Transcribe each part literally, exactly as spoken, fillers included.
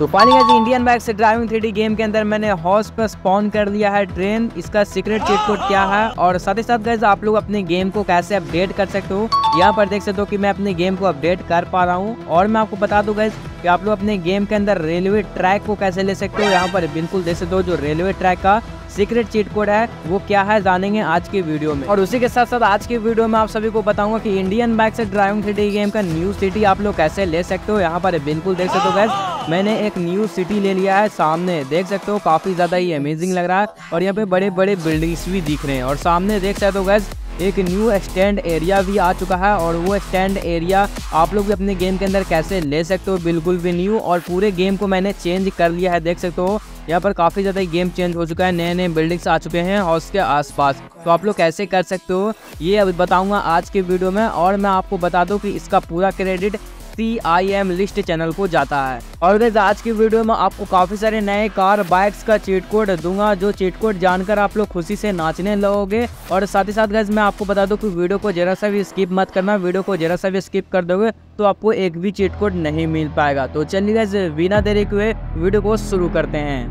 तो पानी का Indian bikes driving three D game के अंदर मैंने हॉर्स पर स्पॉन कर लिया है ट्रेन। इसका सीक्रेट चीट कोड क्या है और साथ ही साथ गाइस आप लोग अपने गेम को कैसे अपडेट कर सकते हो, यहाँ पर देख सकते हो कि मैं अपने गेम को अपडेट कर पा रहा हूँ। और मैं आपको बता दूं गाइस कि आप लोग अपने गेम के अंदर रेलवे ट्रैक को कैसे ले सकते हो, यहाँ पर बिल्कुल देख सकते हो। जो रेलवे ट्रैक का सीक्रेट चीट कोड है वो क्या है जानेंगे आज की वीडियो में। और उसी के साथ साथ आज की वीडियो में आप सभी को बताऊंगा कि Indian bikes driving three D game का न्यू सिटी आप लोग कैसे ले सकते हो। यहाँ पर बिल्कुल देख सकते हो गाइस मैंने एक न्यू सिटी ले लिया है, सामने देख सकते हो काफी ज्यादा ही अमेजिंग लग रहा है और यहाँ पे बड़े बड़े बिल्डिंग्स भी दिख रहे हैं। और सामने देख सकते हो गाइस एक न्यू स्टैंड एरिया भी आ चुका है और वो स्टैंड एरिया आप लोग भी अपने गेम के अंदर कैसे ले सकते हो बिल्कुल भी न्यू। और पूरे गेम को मैंने चेंज कर लिया है, देख सकते हो यहाँ पर काफ़ी ज़्यादा गेम चेंज हो चुका है, नए नए बिल्डिंग्स आ चुके हैं और उसके आसपास। तो आप लोग कैसे कर सकते हो ये अभी बताऊँगा आज के वीडियो में। और मैं आपको बता दूँ कि इसका पूरा credit C I M list channel को जाता है। और गाइस आज की वीडियो में आपको काफ़ी सारे नए कार बाइक्स का चीट कोड दूंगा, जो चीट कोड जानकर आप लोग खुशी से नाचने लगोगे। और साथ ही साथ गाइस मैं आपको बता दूं कि वीडियो को जरा सा भी स्किप मत करना, वीडियो को जरा सा भी स्किप कर दोगे तो आपको एक भी चीट कोड नहीं मिल पाएगा। तो चलिए गाइस बिना देरी किए वीडियो को शुरू करते हैं।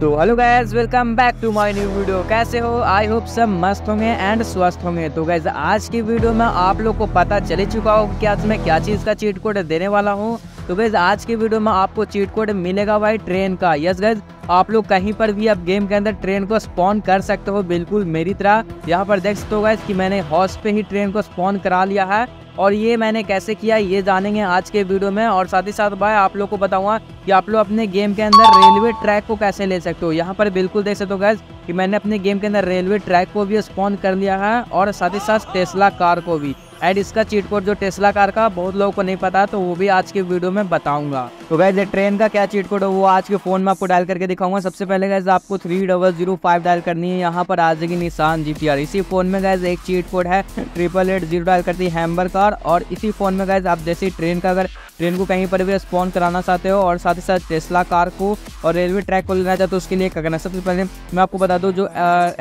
तो hello guys welcome back to my new video. कैसे हो, आई होप सब मस्त होंगे एंड स्वस्थ होंगे। तो गाइस आज की वीडियो में आप लोग को पता चल चुका हो कि आज मैं क्या चीज़ का चीट कोड देने वाला हूँ। तो गाइस आज की वीडियो में आपको चीट कोड मिलेगा भाई ट्रेन का। यस गाइस आप लोग कहीं पर भी अब गेम के अंदर ट्रेन को स्पॉन कर सकते हो बिल्कुल मेरी तरह। यहाँ पर देख सकते हो गाइस कि मैंने हॉर्स पे ही ट्रेन को स्पॉन करा लिया है और ये मैंने कैसे किया ये जानेंगे आज के वीडियो में। और साथ ही साथ भाई आप लोग को बताऊंगा कि आप लोग अपने गेम के अंदर रेलवे ट्रैक को कैसे ले सकते हो। यहाँ पर बिल्कुल देख सकते हो गाइस कि मैंने अपने गेम के अंदर रेलवे ट्रैक को भी स्पॉन कर लिया है और साथ ही साथ टेस्ला कार को भी। एंड इसका चीट कोड जो टेस्ला कार का बहुत लोगों को नहीं पता तो वो भी आज के वीडियो में बताऊंगा। तो गाइस ट्रेन का क्या चीट कोड है वो आज के फोन में आपको डायल करके दिखाऊंगा। सबसे पहले गाइस आपको three double zero five dial करनी है, यहाँ पर आ जाएगी निसान जी टी आर। इसी फोन में गाइस एक चीट कोड है ट्रिपल एट जीरो डायल करती है हैम्बर कार। और इसी फोन में गाइस आप जैसे ट्रेन का अगर ट्रेन को कहीं पर भी स्पॉन कराना चाहते हो और साथ ही साथ टेस्ला कार को और रेलवे ट्रैक को लेना चाहते हो उसके लिए क्या करना है, सबसे पहले मैं आपको बता दूँ जो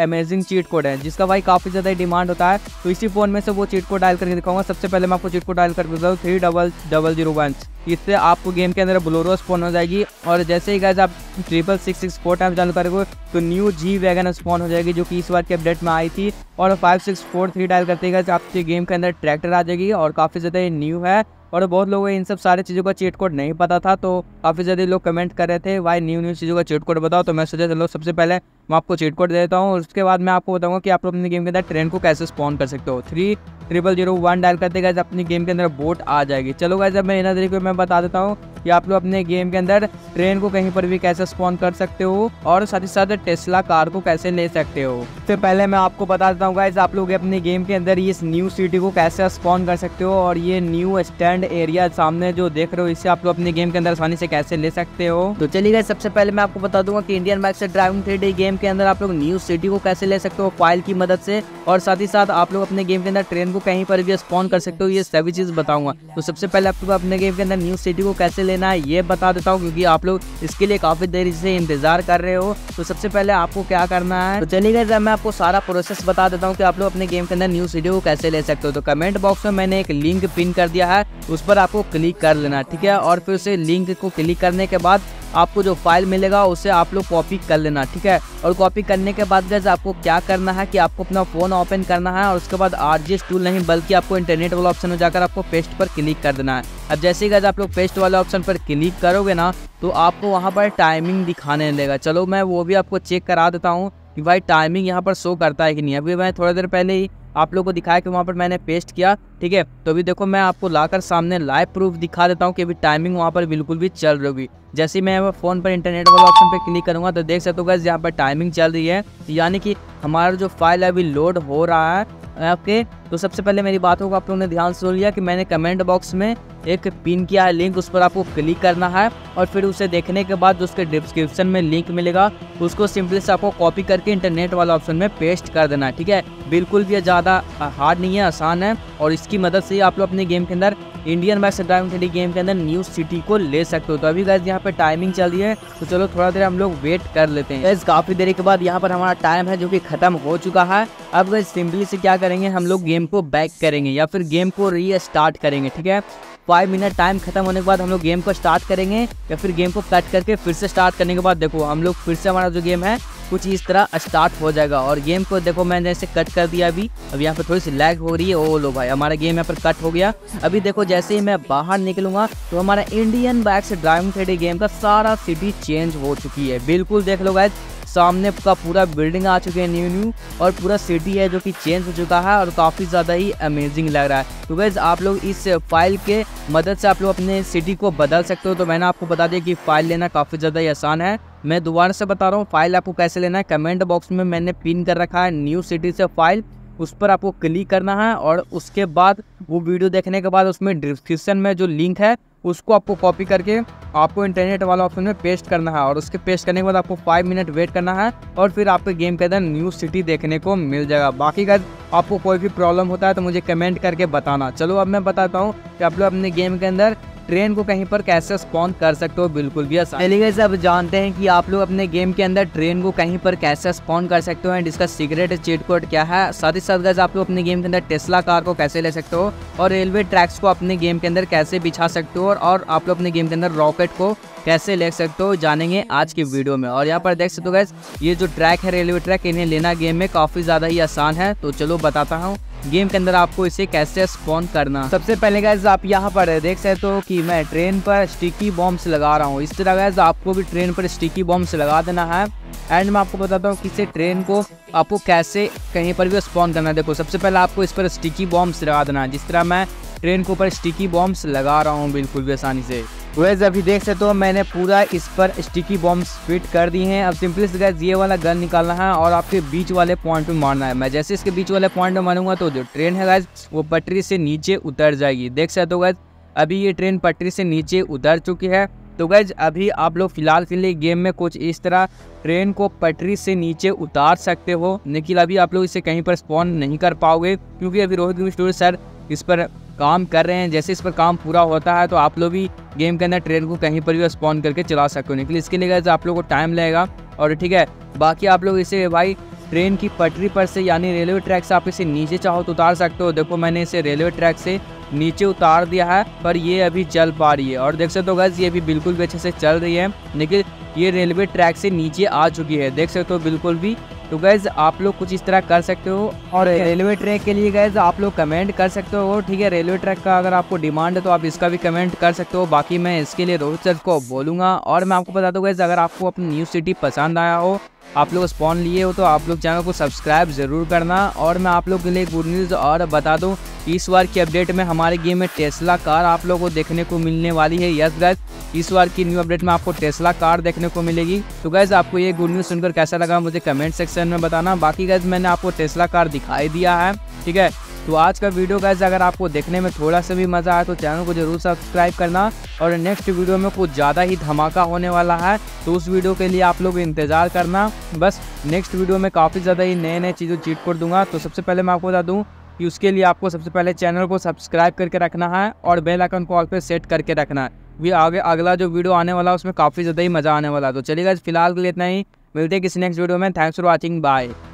अमेजिंग चीट कोड है जिसका भाई काफ़ी ज़्यादा डिमांड होता है तो इसी फोन में से वो चीट कोड डायल दिखाऊंगा। सबसे पहले मैं आपको चीट कोड डायल कर देता हूं three double double zero one. इससे आपको गेम के अंदर बोलेरो स्पॉन हो जाएगी और जैसे ही गाइस आप triple six six four time dial करोगे तो न्यू जी वैगन स्पॉन हो जाएगी जो कि इस बार के अपडेट में आई थी। और five six four three dial करते गए आपके गेम के अंदर ट्रैक्टर आ जाएगी और काफ़ी ज़्यादा न्यू है। और बहुत लोगों को इन सब सारी चीज़ों का चीट कोड नहीं पता था तो काफ़ी ज़्यादा लोग कमेंट कर रहे थे भाई न्यू न्यू चीज़ों का चीट कोड बताओ। तो मैं सोचा चलो सबसे पहले मैं आपको चीट कोड दे देता हूँ और उसके बाद मैं आपको बताऊँगा कि आप अपने गेम के अंदर ट्रेन को कैसे स्पॉन कर सकते हो। Three triple zero one dial करते गाइस अपने गेम के अंदर बोट आ जाएगी। चलो गाइस अब मैं इन तरीके में बता देता हूँ कि आप लोग अपने गेम के अंदर ट्रेन को कहीं पर भी कैसे स्पॉन कर सकते हो और साथ ही साथ टेस्ला कार को कैसे ले सकते हो। तो पहले मैं आपको बता देता हूँ गाइस आप लोग अपने गेम के अंदर इस न्यू सिटी को कैसे स्पॉन कर सकते हो। और ये न्यू स्टैंड एरिया सामने जो देख रहे हो इसे आप लोग अपने गेम के अंदर आसानी से कैसे ले सकते हो। तो चलिए गाइस सबसे पहले मैं आपको बता दूंगा कि Indian bikes driving three D game के अंदर आप लोग न्यू सिटी को कैसे ले सकते हो फाइल की मदद से। और साथ ही साथ आप लोग अपने गेम के अंदर ट्रेन को कहीं पर भी स्पॉन कर सकते हो, ये सभी चीज़ बताऊंगा। तो सबसे पहले आप लोग अपने गेम के अंदर न्यू सिटी को कैसे लेना है ये बता देता हूँ क्योंकि आप लोग इसके लिए काफ़ी देर से इंतजार कर रहे हो। तो सबसे पहले आपको क्या करना है, तो चलिए गाइस मैं आपको सारा प्रोसेस बता देता हूँ कि आप लोग अपने गेम के अंदर न्यू सिटी को कैसे ले सकते हो। तो कमेंट बॉक्स में मैंने एक लिंक पिन कर दिया है, उस पर आपको क्लिक कर लेना, ठीक है। और फिर उसे लिंक को क्लिक करने के बाद आपको जो फाइल मिलेगा उसे आप लोग कॉपी कर लेना, ठीक है। और कॉपी करने के बाद गाइस आपको क्या करना है कि आपको अपना फ़ोन ओपन करना है और उसके बाद आरजीएस टूल नहीं बल्कि आपको इंटरनेट वाला ऑप्शन में जाकर आपको पेस्ट पर क्लिक कर देना है। अब जैसे ही गाइस आप लोग पेस्ट वाले ऑप्शन पर क्लिक करोगे ना तो आपको वहाँ पर टाइमिंग दिखाने लगेगा। चलो मैं वो भी आपको चेक करा देता हूँ कि भाई टाइमिंग यहाँ पर शो करता है कि नहीं। अभी मैं थोड़ी देर पहले ही आप लोगों को दिखाया कि वहाँ पर मैंने पेस्ट किया, ठीक है। तो अभी देखो मैं आपको लाकर सामने लाइव प्रूफ दिखा देता हूँ कि अभी टाइमिंग वहाँ पर बिल्कुल भी चल रही होगी। जैसे ही मैं फ़ोन पर इंटरनेट वाला ऑप्शन पर क्लिक करूँगा तो देख सकते हो गाइस यहाँ पर टाइमिंग चल रही है, यानी कि हमारा जो फाइल है अभी लोड हो रहा है आपके। तो सबसे पहले मेरी बातों को आप लोगों ने ध्यान से सुन लिया कि मैंने कमेंट बॉक्स में एक पिन किया है लिंक, उस पर आपको क्लिक करना है और फिर उसे देखने के बाद उसके डिस्क्रिप्शन में लिंक मिलेगा उसको सिंपली से आपको कॉपी करके इंटरनेट वाला ऑप्शन में पेस्ट कर देना है, ठीक है। बिल्कुल भी ज़्यादा हार्ड नहीं है, आसान है और इसकी मदद से आप लोग अपने गेम के अंदर Indian bikes driving three D game के अंदर न्यू सिटी को ले सकते हो। तो अभी गाइस यहाँ पे टाइमिंग चल रही है, तो चलो थोड़ा देर हम लोग वेट कर लेते हैं। गाइस काफी देर के बाद यहाँ पर हमारा टाइम है जो कि खत्म हो चुका है। अब गाइस सिंपली से क्या करेंगे, हम लोग गेम को बैक करेंगे या फिर गेम को री स्टार्ट करेंगे। ठीक है, फाइव मिनट टाइम खत्म होने के बाद हम लोग गेम को स्टार्ट करेंगे या फिर गेम को कट करके फिर से स्टार्ट करने के बाद देखो हम लोग फिर से हमारा जो गेम है कुछ इस तरह स्टार्ट हो जाएगा। और गेम को देखो मैंने ऐसे कट कर दिया। अभी अब यहाँ पर थोड़ी सी लैग हो रही है। ओ लो भाई, हमारा गेम यहाँ पर कट हो गया। अभी देखो जैसे ही मैं बाहर निकलूंगा तो हमारा Indian bikes driving three D game का सारा सिटी चेंज हो चुकी है। बिल्कुल देख लो गाइस, सामने का पूरा बिल्डिंग आ चुके हैं न्यू न्यू और पूरा सिटी है जो कि चेंज हो चुका है और काफ़ी ज़्यादा ही अमेजिंग लग रहा है। तो गाइस आप लोग इस फाइल के मदद से आप लोग अपने सिटी को बदल सकते हो। तो मैंने आपको बता दिया कि फ़ाइल लेना काफ़ी ज़्यादा ही आसान है। मैं दोबारा से बता रहा हूँ फाइल आपको कैसे लेना है। कमेंट बॉक्स में मैंने पिन कर रखा है न्यू सिटी से फाइल, उस पर आपको क्लिक करना है और उसके बाद वो वीडियो देखने के बाद उसमें डिस्क्रिप्शन में जो लिंक है उसको आपको कॉपी करके आपको इंटरनेट वाला ऑप्शन में पेस्ट करना है। और उसके पेस्ट करने के बाद आपको फाइव मिनट वेट करना है और फिर आपके गेम के अंदर न्यू सिटी देखने को मिल जाएगा। बाकी गाइस आपको कोई भी प्रॉब्लम होता है तो मुझे कमेंट करके बताना। चलो अब मैं बताता हूँ कि आप लोग अपने गेम के अंदर ट्रेन को कहीं पर कैसे स्पॉन कर सकते हो। बिल्कुल भी आसान। चलिए गाइस अब जानते हैं कि आप लोग अपने गेम के अंदर ट्रेन को कहीं पर कैसे स्पॉन कर सकते हो एंड इसका सीक्रेट चीट कोड क्या है। साथ ही साथ गाइस आप लोग अपने गेम के अंदर टेस्ला कार को कैसे ले सकते हो और रेलवे ट्रैक्स को अपने गेम के अंदर कैसे बिछा सकते हो और आप लोग अपने गेम के अंदर रॉकेट को कैसे ले सकते हो, जानेंगे आज की वीडियो में। और यहाँ पर देख सकते हो गाइस ये जो ट्रैक है रेलवे ट्रैक, इन्हें लेना गेम में काफ़ी ज़्यादा ही आसान है। तो चलो बताता हूँ गेम के अंदर आपको इसे कैसे स्पॉन करना। सबसे पहले गाइस आप यहाँ पर देख सकते हो कि मैं ट्रेन पर स्टिकी बॉम्ब्स लगा रहा हूँ। इस तरह गाइस आपको भी ट्रेन पर स्टिकी बॉम्ब्स लगा देना है। एंड मैं आपको बताता हूँ कि इसे ट्रेन को आपको कैसे कहीं पर भी स्पॉन करना है। देखो सबसे पहले आपको इस पर स्टिकी बॉम्ब्स लगा देना है, जिस तरह मैं ट्रेन के ऊपर स्टिकी बॉम्ब्स लगा रहा हूँ बिल्कुल भी आसानी से। वैसे अभी देख सकते हो मैंने पूरा इस पर स्टिकी बॉम्ब्स फिट कर दी हैं। अब सिंपली से गाइस ये वाला गन निकालना है और आपके बीच वाले पॉइंट पे मारना है। मैं जैसे इसके बीच वाले पॉइंट पे मारूंगा तो जो ट्रेन है गाइस वो पटरी से नीचे उतर जाएगी। देख सकते हो गाइस अभी ये ट्रेन पटरी से नीचे उतर चुकी है। तो गाइस अभी आप लोग फिलहाल के लिए गेम में कुछ इस तरह ट्रेन को पटरी से नीचे उतार सकते हो, लेकिन अभी आप लोग इसे कहीं पर स्पॉन नहीं कर पाओगे क्योंकि अभी रोहित गेम स्टूडियो सर इस पर काम कर रहे हैं। जैसे इस पर काम पूरा होता है तो आप लोग भी गेम के अंदर ट्रेन को कहीं पर भी स्पॉन करके चला सकते हो। निकले इसके लिए गाइस आप लोग को टाइम लगेगा और ठीक है। बाकी आप लोग इसे भाई ट्रेन की पटरी पर से यानी रेलवे ट्रैक से आप इसे नीचे चाहो तो उतार सकते हो। देखो मैंने इसे रेलवे ट्रैक से नीचे उतार दिया है पर ये अभी चल पा रही है। और देख सकते हो गाइस ये भी बिल्कुल भी अच्छे से चल रही है, लेकिन ये रेलवे ट्रैक से नीचे आ चुकी है, देख सकते हो बिल्कुल भी। तो गाइस आप लोग कुछ इस तरह कर सकते हो। और रेलवे ट्रैक के लिए गाइस आप लोग कमेंट कर सकते हो, ठीक है। रेलवे ट्रैक का अगर आपको डिमांड है तो आप इसका भी कमेंट कर सकते हो। बाकी मैं इसके लिए रोहित सर को बोलूँगा। और मैं आपको बता दूँ गाइस अगर आपको अपनी न्यू सिटी पसंद आया हो, आप लोग स्पॉन लिए हो, तो आप लोग चैनल को सब्सक्राइब ज़रूर करना। और मैं आप लोग के लिए गुड न्यूज़ और बता दूँ, इस बार की अपडेट में हमारे गेम में टेस्ला कार आप लोगों को देखने को मिलने वाली है। यस गाइस इस बार की न्यू अपडेट में आपको टेस्ला कार देखने को मिलेगी। तो गाइस आपको ये गुड न्यूज़ सुनकर कैसा लगा मुझे कमेंट सेक्शन में बताना। बाकी गाइस मैंने आपको टेस्ला कार दिखाई दिया है, ठीक है। तो आज का वीडियो गाइस अगर आपको देखने में थोड़ा सा भी मज़ा आया तो चैनल को जरूर सब्सक्राइब करना। और नेक्स्ट वीडियो में कुछ ज़्यादा ही धमाका होने वाला है, तो उस वीडियो के लिए आप लोग इंतज़ार करना। बस नेक्स्ट वीडियो में काफ़ी ज़्यादा ही नए नए चीज़ों चीट कर दूंगा। तो सबसे पहले मैं आपको बता दूँ कि उसके लिए आपको सबसे पहले चैनल को सब्सक्राइब करके रखना है और बेल आइकन को ऑल पे सेट करके रखना है। ये आगे अगला जो वीडियो आने वाला है उसमें काफ़ी ज़्यादा ही मज़ा आने वाला है। तो चलिए गाइस फिलहाल के लिए इतना ही, मिलते हैं किसी नेक्स्ट वीडियो में। Thanks for watching, bye.